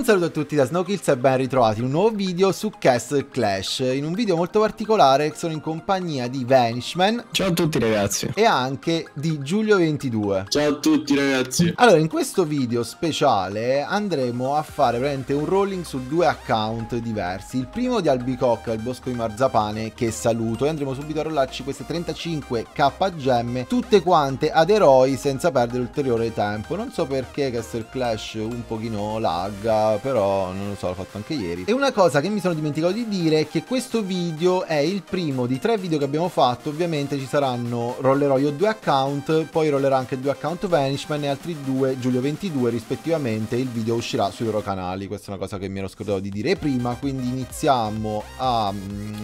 Un saluto a tutti da SnowKills e ben ritrovati in un nuovo video su Castle Clash. In un video molto particolare sono in compagnia di Vanishman. Ciao a tutti ragazzi. E anche di Giulio22. Ciao a tutti ragazzi. Allora, in questo video speciale andremo a fare veramente un rolling su due account diversi. Il primo di Albicocca, il Bosco di Marzapane, che saluto, e andremo subito a rollarci queste 35k gemme, tutte quante ad eroi senza perdere ulteriore tempo. Non so perché Castle Clash un pochino lagga, però non lo so, l'ho fatto anche ieri. E una cosa che mi sono dimenticato di dire è che questo video è il primo di 3 video che abbiamo fatto. Ovviamente ci saranno, rollerò io 2 account, poi rollerà anche 2 account Vanishman e altri 2 Giulio22 rispettivamente. Il video uscirà sui loro canali, questa è una cosa che mi ero scordato di dire prima. Quindi iniziamo a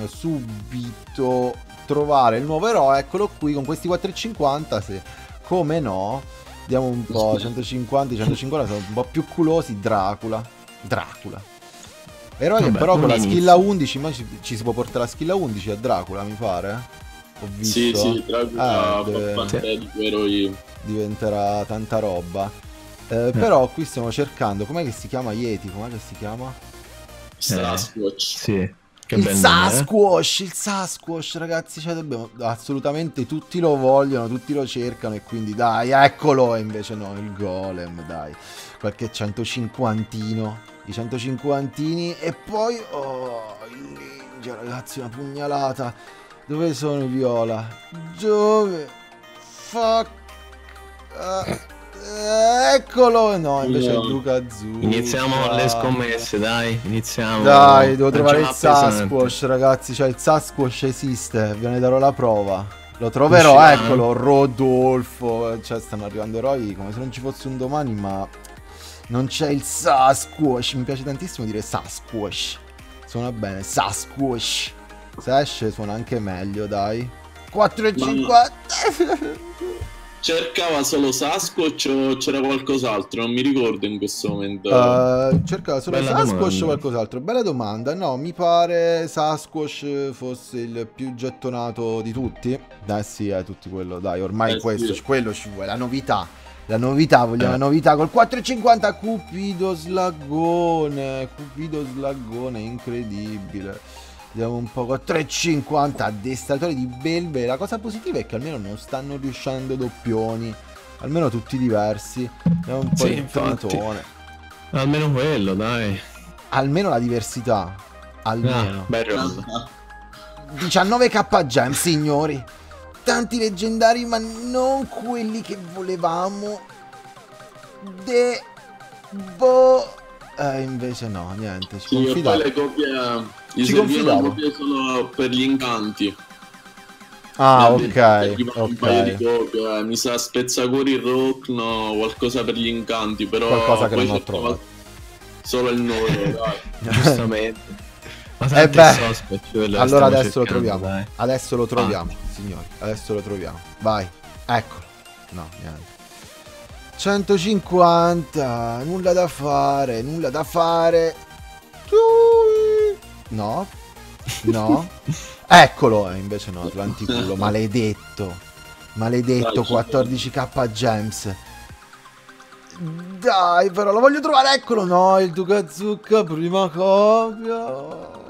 subito trovare il nuovo eroe. Eccolo qui con questi 4,50, se come no. Diamo un po', 150, sono un po' più culosi. Dracula. Eroe che però con la skill 11, ma ci si può portare la skill 11 a Dracula, mi pare. Ho visto. Sì, Dracula di quei eroi. Diventerà tanta roba. Però qui stiamo cercando, com'è che si chiama Yeti? Com'è che si chiama? Strasswatch. Sì. Che il Sasquatch, ragazzi, cioè dobbiamo assolutamente, tutti lo vogliono, tutti lo cercano e quindi dai, eccolo, e invece no, il golem, dai, qualche 150, i 150 e poi, oh, il ninja, ragazzi, una pugnalata. Dove sono i viola? Dove? Fuck. Eccolo, no, invece è Luca Zulu. Iniziamo le scommesse, dai, iniziamo. Dai, devo trovare il Sasquatch, ragazzi, cioè il Sasquatch esiste, ve ne darò la prova. Lo troverò, uscirà. Eccolo, Rodolfo, cioè stanno arrivando eroi come se non ci fosse un domani, ma non c'è il Sasquatch, mi piace tantissimo dire Sasquatch. Suona bene, Sasquatch. Se esce suona anche meglio, dai. 4,50. Cercava solo Sasquatch o c'era qualcos'altro? Non mi ricordo in questo momento. Cercava solo Sasquatch o qualcos'altro? Bella domanda. No, mi pare Sasquatch fosse il più gettonato di tutti. Dai, sì, è tutti quello. Dai, ormai questo, sì. Quello ci vuole, la novità. La novità, vogliamo la novità. Col 4,50 Cupido Slagone, incredibile. Vediamo un po', 3,50 addestratore di belve. La cosa positiva è che almeno non stanno riuscendo doppioni, almeno tutti diversi. Vediamo un po' il tratone. Almeno quello, dai. Almeno la diversità. Almeno. 19k gem, signori. Tanti leggendari, ma non quelli che volevamo. Invece no, niente. Ci confidavo. Poi le copie... Ci confidavo solo per gli incanti. Ah, ok. Un paio di copie. Mi sa spezzacuori, rock, no, qualcosa per gli incanti, però qualcosa che non ho trovato. Solo il nome, dai. Giustamente. Ma allora adesso lo troviamo. Dai. Adesso lo troviamo, signori. Adesso lo troviamo. Vai. Eccolo. No, niente. 150, nulla da fare, nulla da fare. No, no. Eccolo, invece no, Atlanticulo, maledetto. Maledetto, 14k gems. Dai, però lo voglio trovare, eccolo. No, il Duca Zucca, prima copia.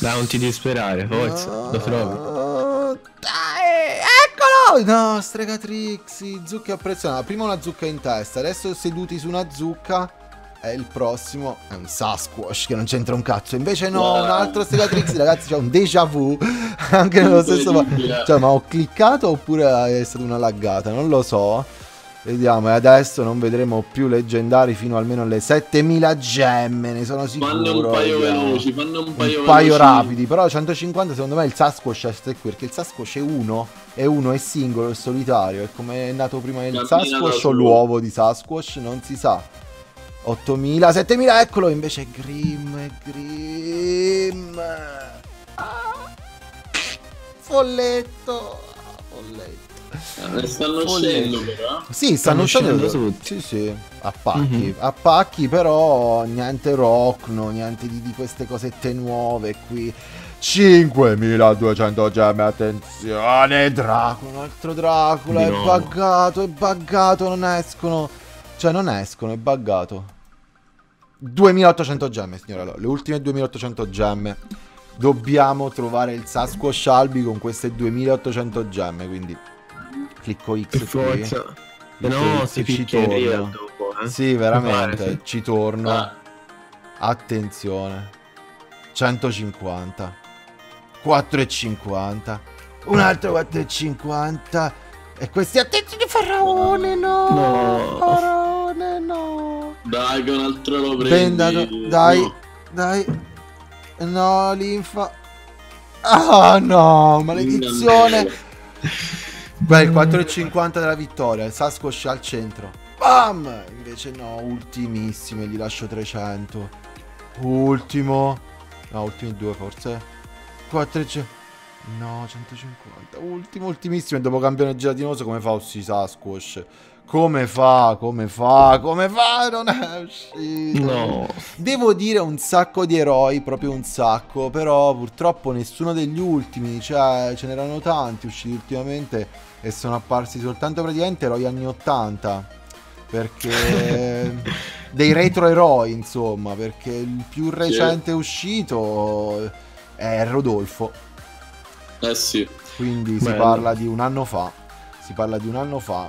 Dai, non ti disperare, forza, lo trovi. Dai, eccolo. No, Stregatrix, zucche apprezzate. Prima una zucca in testa, adesso seduti su una zucca. È il prossimo, è un Sasquatch che non c'entra un cazzo. Invece no, un altro Stregatrix, ragazzi, c'è un déjà vu. Anche nello stesso. Cioè, ma ho cliccato oppure è stata una laggata? Non lo so. Vediamo, e adesso non vedremo più leggendari fino almeno alle 7000 gemme, ne sono sicuro. Fanno un paio veloci, fanno un paio rapidi, però 150 secondo me il Sasquatch è qui, perché il Sasquatch è uno, è singolo, è solitario, è come è nato prima il Sasquatch o l'uovo di Sasquatch, non si sa. 8000, 7000, eccolo, invece Grimm. Folletto. Ne stanno uscendo però. Sì, stanno uscendo tutti. Sì, a pacchi, però niente rockno, niente di queste cosette nuove qui. 5200 gemme, attenzione, Dracula, un altro Dracula, è buggato, non escono. Cioè non escono, è buggato. 2800 gemme, signora. Allora, le ultime 2800 gemme. Dobbiamo trovare il Sasquatch Albi con queste 2800 gemme, quindi clicco X per forza. Qui. No, se ci torno. Dopo, eh? Sì, veramente, pare, sì. Ci torno. Ah. Attenzione. 150. 4,50. Un altro 4,50. E questi attenzione Faraone, no! No. Faraone, no! Dai, che un altro lo prendi. Bendato. Dai, no. Dai. No, linfa. Ah, no, maledizione. Beh, il 4,50 della vittoria. Il Sasquatch al centro. Bam! Invece no, ultimissimo. Gli lascio 300. Ultimo. No, ultimi due forse. 4,50. No, 150. Ultimo, ultimissimo. E dopo campione gelatinoso come fa uscire Sasquatch? Come fa? Non è uscito. No. Devo dire un sacco di eroi, proprio un sacco. Però purtroppo nessuno degli ultimi. Cioè, ce n'erano tanti usciti ultimamente e sono apparsi soltanto praticamente eroi anni 80. Perché dei retro eroi, insomma. Perché il più recente uscito è Rodolfo. Eh sì. Quindi bello. Si parla di un anno fa.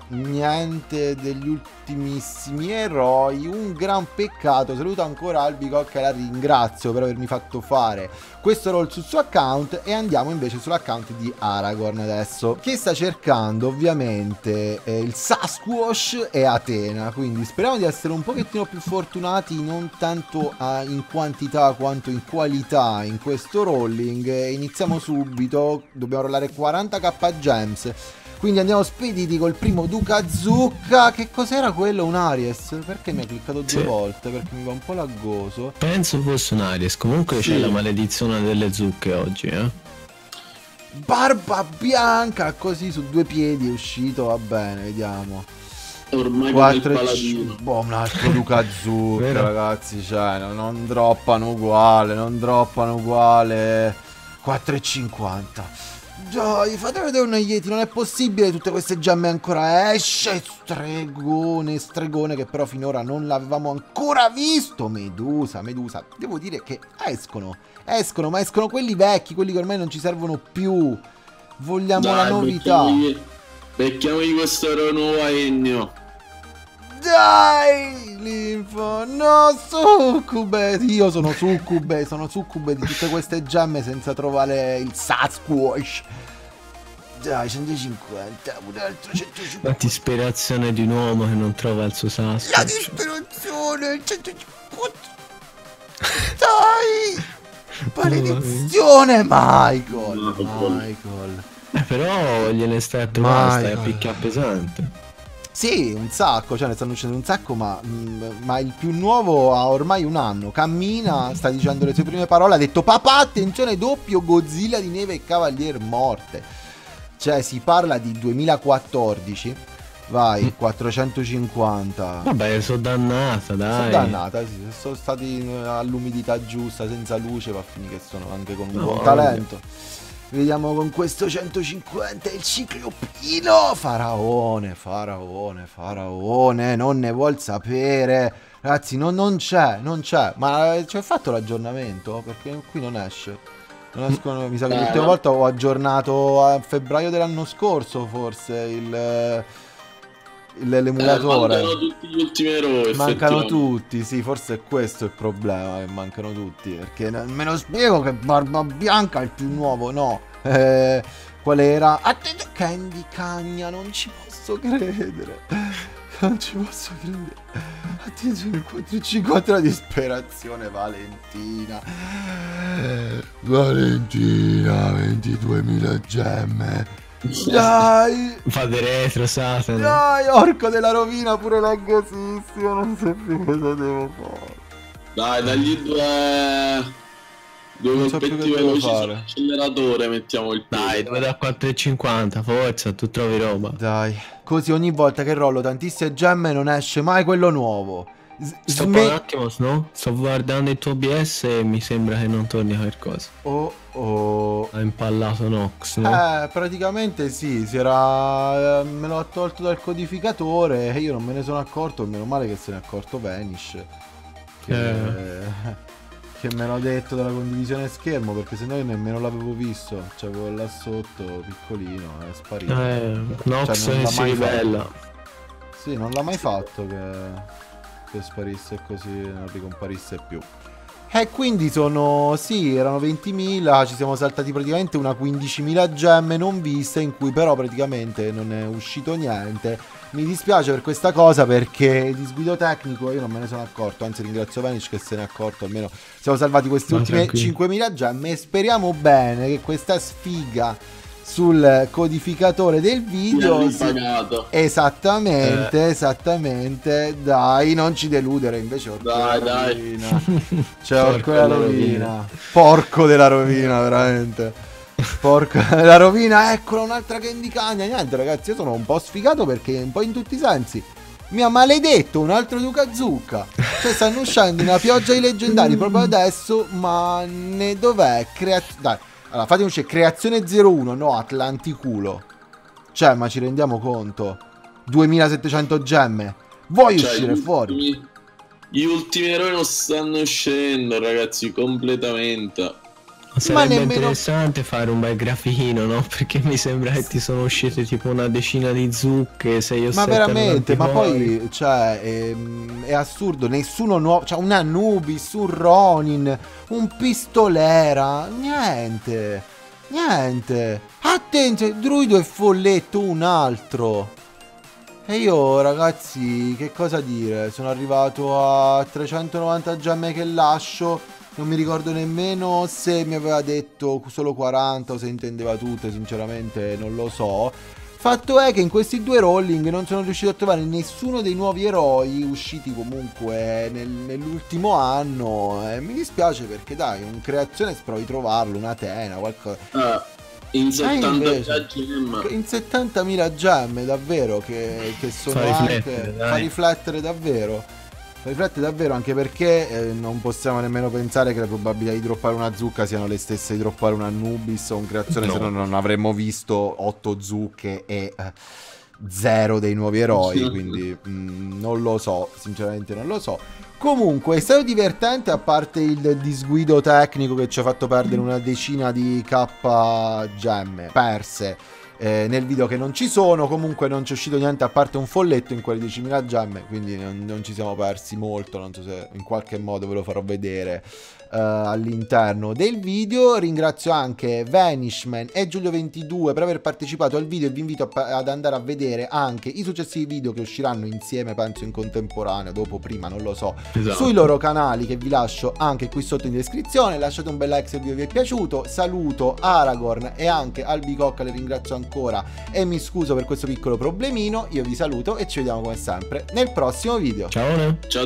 Niente degli ultimissimi eroi. Un gran peccato. Saluto ancora Albicocca e la ringrazio per avermi fatto fare questo roll sul suo account. E andiamo invece sull'account di Aragorn adesso, che sta cercando ovviamente il Sasquatch e Atena. Quindi speriamo di essere un pochettino più fortunati, non tanto in quantità quanto in qualità in questo rolling. Iniziamo subito. Dobbiamo rollare 40k gems, quindi andiamo spediti col primo Duca Zucca. Che cos'era quello? Un Aries? Perché mi ha cliccato due volte? Perché mi va un po' laggoso. Penso fosse un Aries. Comunque sì. C'è la maledizione delle zucche oggi, eh? Barba Bianca, così su due piedi è uscito. Va bene, vediamo. Ormai 4 Paladino. Boh, un altro Luca Zulu, ragazzi, cioè, non droppano uguale, 4,50. Dai, fate vedere un Yeti, non è possibile, tutte queste gemme ancora esce. Stregone che però finora non l'avevamo ancora visto. Medusa, devo dire che escono, ma escono quelli vecchi, quelli che ormai non ci servono più. Vogliamo dai, la novità. Becchiamogli questo nuovo Ennio. Dai, l'info, no, succube. Io sono succube di tutte queste gemme senza trovare il Sasquatch. Dai, 150, un altro 150. La disperazione di un uomo che non trova il suo Sasquatch. La disperazione, 150. Dai, maledizione, Michael. Però gliene stai a trovare, stai a picchia pesante. Sì, un sacco, cioè ne stanno uscendo un sacco, ma il più nuovo ha ormai un anno, cammina, sta dicendo le sue prime parole, ha detto papà attenzione doppio Godzilla di neve e Cavalier Morte. Cioè si parla di 2014, vai, 450. Vabbè, sono dannata, dai. Sono dannata, sì, sono stati all'umidità giusta, senza luce, va a finire che sono anche con un buon talento. Vediamo con questo 150 il ciclopino. Faraone, non ne vuol sapere. Ragazzi, non c'è. Ma ci ho fatto l'aggiornamento? Perché qui non esce. Non escono, mi sa che l'ultima volta ho aggiornato a febbraio dell'anno scorso, forse, l'emulatore. Mancano tutti gli ultimi eroi. Mancano tutti, sì, forse è questo il problema, che mancano tutti. Perché me lo spiego che Barba Bianca è il più nuovo, no? Qual era? Attenzione, Candy Cagna, non ci posso credere. Attenzione, 454, la disperazione, Valentina, 22.000 gemme. Dai, fate retro Satana. Dai, Orco della Rovina pure laggosissimo. Non so più cosa devo fare. Dai, dagli due competitive veloci sull'acceleratore. Mettiamo il piede. Dai, dove da 4,50. Forza, tu trovi roba. Dai, così ogni volta che rollo tantissime gemme non esce mai quello nuovo. Un attimo, no? Sto guardando il tuo OBS e mi sembra che non torni qualcosa. Oh. Ha impallato Nox, no? Praticamente sì, me l'ho tolto dal codificatore e io non me ne sono accorto, meno male che se ne è accorto Vanish. che me l'ha detto della condivisione schermo, perché sennò io nemmeno l'avevo visto. Cioè, quello là sotto, piccolino, è sparito. Nox cioè, si ribella. Sì, non l'ha mai fatto che sparisse così, non ricomparisse più. E quindi sono, sì, erano 20.000, ci siamo saltati praticamente una 15.000 gemme non viste, in cui però praticamente non è uscito niente. Mi dispiace per questa cosa, perché il disguido tecnico io non me ne sono accorto, anzi ringrazio Vanish che se ne è accorto, almeno siamo salvati queste ultime 5.000 gemme e speriamo bene che questa sfiga sul codificatore del video esattamente, dai, non ci deludere invece, dai, cioè Orco della Rovina, porco della Rovina, veramente porco della Rovina. Eccola un'altra Candy Cagna. Niente ragazzi, io sono un po' sfigato perché un po' in tutti i sensi mi ha maledetto un altro Luca Zucca. Cioè stanno uscendo una pioggia di leggendari proprio adesso, ma ne dov'è? Dai. Allora, fatemi uscire creazione 01, no, Atlanticulo. Cioè, ma ci rendiamo conto? 2700 gemme. Vuoi cioè, uscire fuori? Gli ultimi eroi non stanno uscendo, ragazzi, completamente. Sarebbe interessante fare un bel grafichino, no? Perché mi sembra che ti sono uscite tipo una decina di zucche, 6 o 7. Ma veramente, ma poi, cioè, è assurdo, nessuno nuovo, cioè un Anubis, un Ronin, un Pistolera, niente, niente. Attenzione, Druido e Folletto, un altro. E io, ragazzi, che cosa dire? Sono arrivato a 390 gemme che lascio. Non mi ricordo nemmeno se mi aveva detto solo 40 o se intendeva tutte, sinceramente non lo so. Fatto è che in questi due rolling non sono riuscito a trovare nessuno dei nuovi eroi usciti comunque nell'ultimo anno. Mi dispiace perché dai, un creazione provi a trovarlo, un Atena, qualcosa. In 70.000 gemme. In 70.000 gemme, davvero, che sono anche... Fa riflettere davvero. Riflette davvero, anche perché non possiamo nemmeno pensare che le probabilità di droppare una zucca siano le stesse di droppare un Anubis o un creazione, no. Se no non avremmo visto 8 zucche e 0 dei nuovi eroi, sì. Quindi non lo so, sinceramente non lo so. Comunque è stato divertente, a parte il disguido tecnico che ci ha fatto perdere una decina di K gemme perse nel video, che non ci sono. Comunque non c'è uscito niente a parte un folletto in quelle 10.000 gemme, quindi non ci siamo persi molto. Non so se in qualche modo ve lo farò vedere all'interno del video. Ringrazio anche Vanishman e Giulio22 per aver partecipato al video e vi invito ad andare a vedere anche i successivi video che usciranno insieme, penso in contemporanea, dopo, prima, non lo so, esatto, sui loro canali, che vi lascio anche qui sotto in descrizione. Lasciate un bel like se il video vi è piaciuto. Saluto Aragorn e anche Albicocca, le ringrazio anche e mi scuso per questo piccolo problemino. Io vi saluto e ci vediamo come sempre nel prossimo video. Ciao a